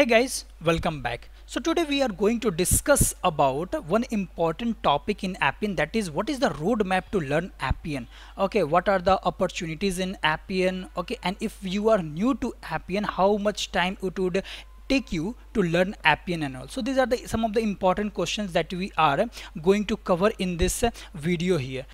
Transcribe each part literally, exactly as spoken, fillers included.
Hey guys, welcome back. So today we are going to discuss about one important topic in Appian, that is what is the roadmap to learn Appian. Okay, what are the opportunities in Appian? Okay, and if you are new to Appian, how much time it would take you to learn Appian and all. So these are the some of the important questions that we are going to cover in this video here.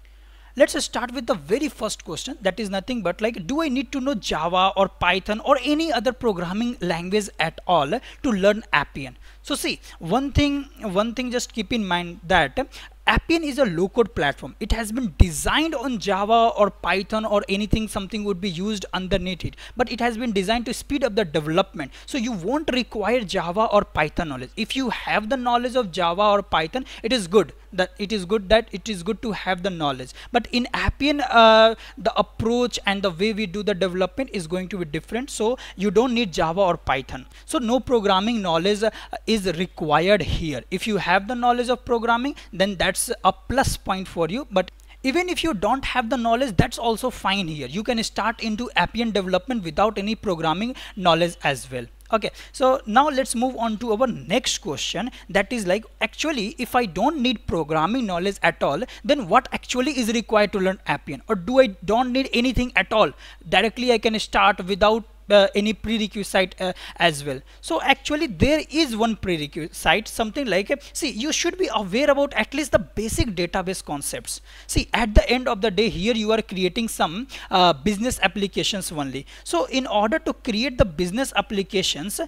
Let's start with the very first question, that is nothing but like, do I need to know Java or Python or any other programming language at all to learn Appian? So see, one thing, one thing just keep in mind that Appian is a low-code platform. It has been designed on Java or Python or anything, something would be used underneath it. But it has been designed to speed up the development. So you won't require Java or Python knowledge. If you have the knowledge of Java or Python, it is good. That it is good that it is good to have the knowledge. But in Appian, uh, the approach and the way we do the development is going to be different. So you don't need Java or Python. So no programming knowledge uh, is required here. If you have the knowledge of programming, then that's a plus point for you. But even if you don't have the knowledge, that's also fine here. You can start into Appian development without any programming knowledge as well. Okay, so now let's move on to our next question, that is like, actually if I don't need programming knowledge at all, then what actually is required to learn Appian? Or do I don't need anything at all, directly I can start without Uh, any prerequisite uh, as well? So actually there is one prerequisite, something like, uh, see, you should be aware about at least the basic database concepts. See, at the end of the day here you are creating some uh, business applications only. So in order to create the business applications,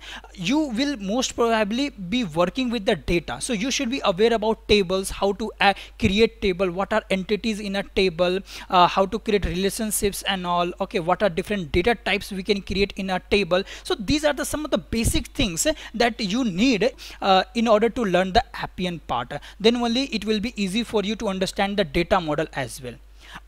you will most probably be working with the data. So you should be aware about tables, how to uh, create table, what are entities in a table, uh, how to create relationships and all. Okay, what are different data types we can create in a table. So these are the some of the basic things that you need uh, in order to learn the Appian part. Then only it will be easy for you to understand the data model as well.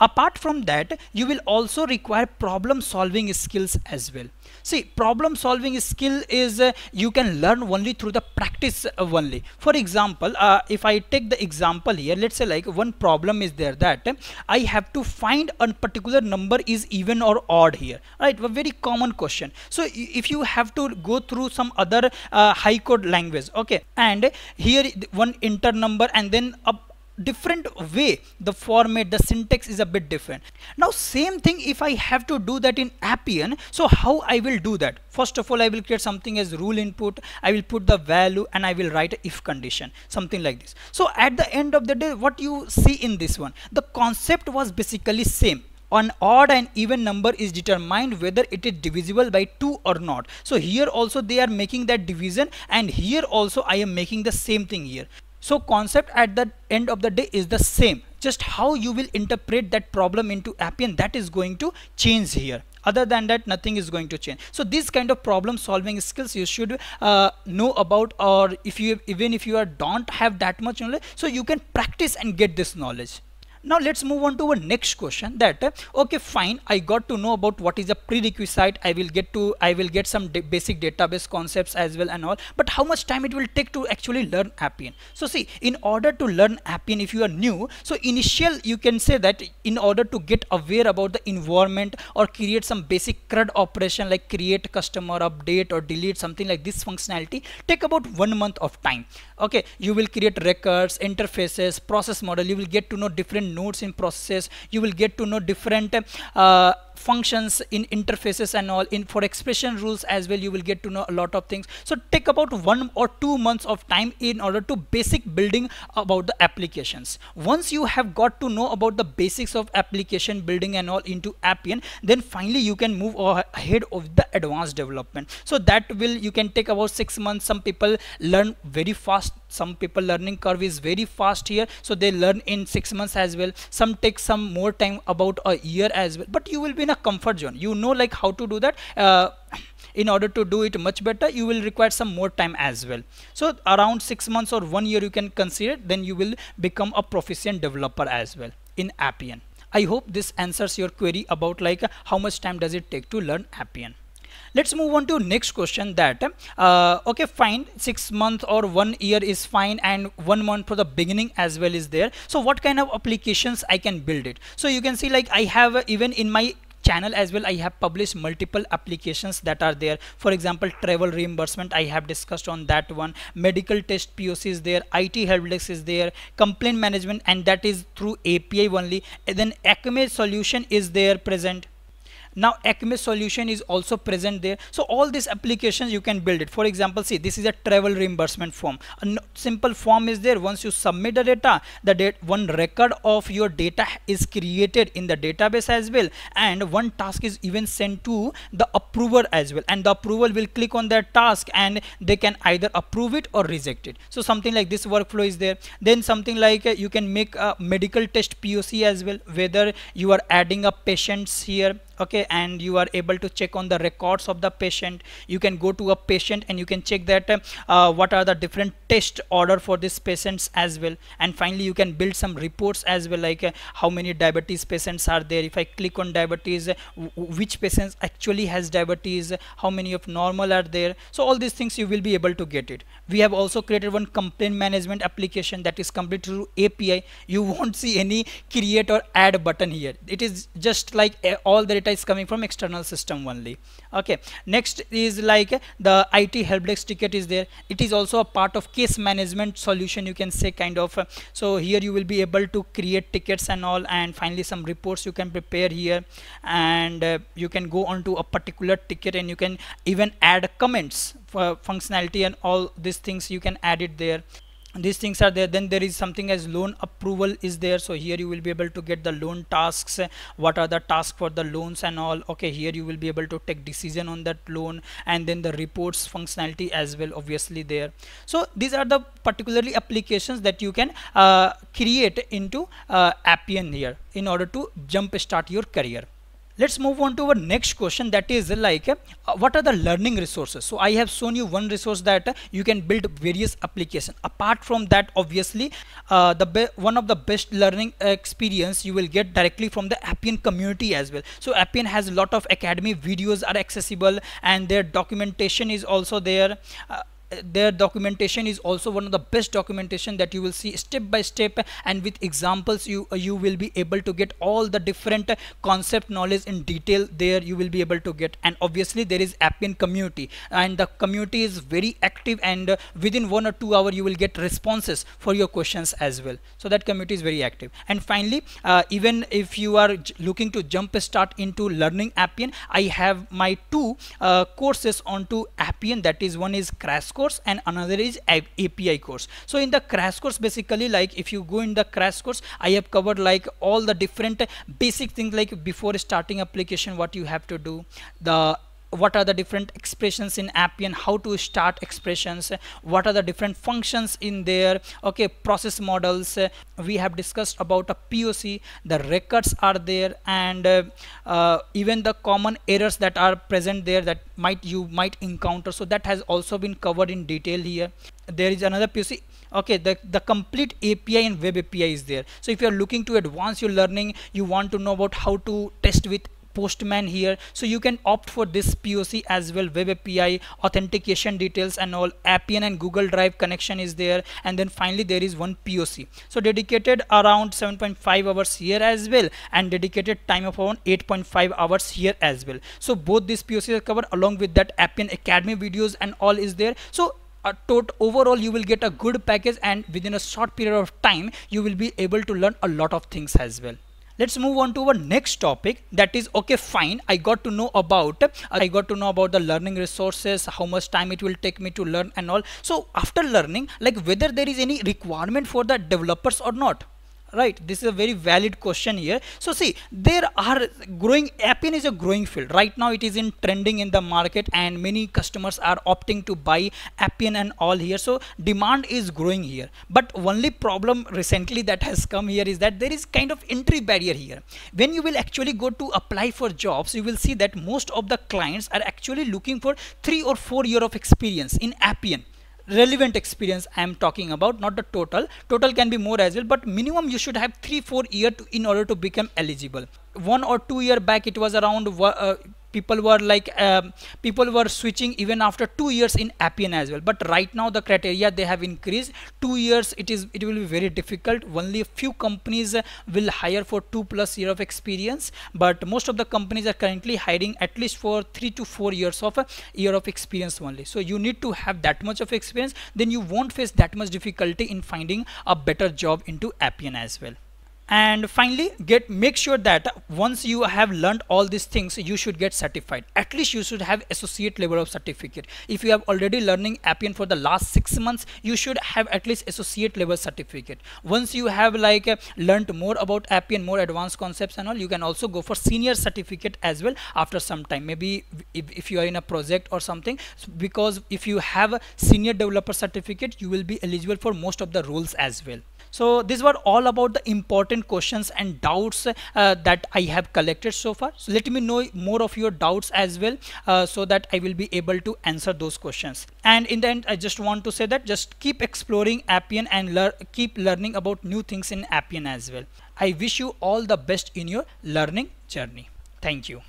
Apart from that, you will also require problem solving skills as well. See, problem solving skill is uh, you can learn only through the practice only. For example, uh, if I take the example here, let's say like one problem is there that uh, I have to find a particular number is even or odd here, right? A very common question. So if you have to go through some other uh, high code language, okay, and here one enter number and then up different way, the format, the syntax is a bit different. Now same thing if I have to do that in Appian, so how I will do that? First of all, I will create something as rule input, I will put the value and I will write a if condition, something like this. So at the end of the day, what you see in this one, the concept was basically same. An odd and even number is determined whether it is divisible by two or not. So here also they are making that division, and here also I am making the same thing here. So concept at the end of the day is the same. Just how you will interpret that problem into Appian, that is going to change here. Other than that, nothing is going to change. So these kind of problem solving skills you should uh, know about, or if you even if you are don't have that much knowledge, so you can practice and get this knowledge. Now let's move on to our next question, that uh, okay fine, I got to know about what is a prerequisite, I will get to I will get some basic database concepts as well and all, but how much time it will take to actually learn Appian? So see, in order to learn Appian, if you are new, so initial you can say that in order to get aware about the environment or create some basic C R U D operation like create, customer, update or delete, something like this functionality, take about one month of time. Okay, you will create records, interfaces, process model, you will get to know different nodes in processes, you will get to know different uh, functions in interfaces and all, in for expression rules as well, you will get to know a lot of things. So take about one or two months of time in order to basic building about the applications. Once you have got to know about the basics of application building and all into Appian, then finally you can move ahead of the advanced development. So that will, you can take about six months. Some people learn very fast. Some people learning curve is very fast here, so they learn in six months as well. Some take some more time, about a year as well, but you will be in a comfort zone. You know like how to do that. Uh, in order to do it much better, you will require some more time as well. So around six months or one year you can consider, then you will become a proficient developer as well in Appian. I hope this answers your query about like how much time does it take to learn Appian. Let's move on to next question, that uh, okay fine, six months or one year is fine, and one month for the beginning as well is there. So what kind of applications I can build it? So you can see like I have, even in my channel as well, I have published multiple applications that are there. For example, travel reimbursement, I have discussed on that one. Medical test P O C is there. I T help desk is there. Complaint management, and that is through A P I only. And then A C M E solution is there present. Now A C M E solution is also present there. So all these applications you can build it. For example, see, this is a travel reimbursement form. A simple form is there. Once you submit the data, the date one record of your data is created in the database as well, and one task is even sent to the approver as well, and the approver will click on that task and they can either approve it or reject it. So something like this workflow is there. Then something like uh, you can make a medical test P O C as well, whether you are adding up patients here, okay, and you are able to check on the records of the patient. You can go to a patient and you can check that uh, what are the different test order for these patients as well. And finally you can build some reports as well, like uh, how many diabetes patients are there. If I click on diabetes, uh, which patients actually has diabetes, how many of normal are there. So all these things you will be able to get it. We have also created one complaint management application that is completely through A P I. You won't see any create or add button here. It is just like uh, all the data is coming from external system only. Okay, next is like the I T help desk ticket is there. It is also a part of case management solution, you can say, kind of. So here you will be able to create tickets and all, and finally some reports you can prepare here, and uh, you can go on to a particular ticket and you can even add comments for functionality and all these things you can add it there. These things are there. Then there is something as loan approval is there. So here you will be able to get the loan tasks, what are the tasks for the loans and all. Okay, here you will be able to take decision on that loan, and then the reports functionality as well, obviously there. So these are the particularly applications that you can uh, create into uh, Appian here in order to jump start your career. Let's move on to our next question, that is like uh, what are the learning resources. So I have shown you one resource that uh, you can build various applications. Apart from that, obviously uh, the one of the best learning experience you will get directly from the Appian community as well. So Appian has a lot of academy videos are accessible, and their documentation is also there. Uh, their documentation is also one of the best documentation that you will see step by step, and with examples you you will be able to get all the different concept knowledge in detail there you will be able to get. And obviously there is Appian community, and the community is very active, and within one or two hours you will get responses for your questions as well. So that community is very active. And finally uh, even if you are looking to jump start into learning Appian, I have my two uh, courses onto Appian, that is one is Crash Course course and another is A P I course. So in the crash course, basically, like if you go in the crash course, I have covered like all the different basic things, like before starting application what you have to do, the what are the different expressions in Appian, how to start expressions, what are the different functions in there, okay, process models. We have discussed about a P O C, the records are there, and uh, uh, even the common errors that are present there that might you might encounter. So that has also been covered in detail here. There is another P O C. Okay, the, the complete A P I and web A P I is there. So if you are looking to advance your learning, you want to know about how to test with Postman here, so you can opt for this P O C as well. Web A P I, authentication details and all, Appian and Google Drive connection is there. And then finally there is one P O C, so dedicated around seven point five hours here as well, and dedicated time of around eight point five hours here as well. So both these P O Cs are covered, along with that Appian Academy videos and all is there. So Uh, tot overall you will get a good package, and within a short period of time you will be able to learn a lot of things as well. Let's move on to our next topic, that is, okay, fine, I got to know about uh, I got to know about the learning resources, how much time it will take me to learn and all. So after learning, like whether there is any requirement for the developers or not, right? This is a very valid question here. So see, there are growing, Appian is a growing field right now. It is in trending in the market, and many customers are opting to buy Appian and all here. So demand is growing here, but only problem recently that has come here is that there is kind of entry barrier here. When you will actually go to apply for jobs, you will see that most of the clients are actually looking for three or four years of experience in Appian. Relevant experience I am talking about, not the total. Total can be more as well, but minimum you should have three four year to, in order to become eligible. One or two year back it was around uh, people were like um, people were switching even after two years in Appian as well. But right now the criteria they have increased two years. It is it will be very difficult. Only a few companies will hire for two plus year of experience. But most of the companies are currently hiring at least for three to four years of a year of experience only. So you need to have that much of experience. Then you won't face that much difficulty in finding a better job into Appian as well. And finally, get make sure that once you have learned all these things, you should get certified. At least you should have associate level of certificate. If you have already learning Appian for the last six months, you should have at least associate level certificate. Once you have like uh, learned more about Appian, more advanced concepts and all, you can also go for senior certificate as well after some time. Maybe if, if you are in a project or something, because if you have a senior developer certificate, you will be eligible for most of the roles as well. So these were all about the important questions and doubts uh, that I have collected so far. So let me know more of your doubts as well, uh, so that I will be able to answer those questions. And in the end, I just want to say that just keep exploring Appian and lear keep learning about new things in Appian as well. I wish you all the best in your learning journey. Thank you.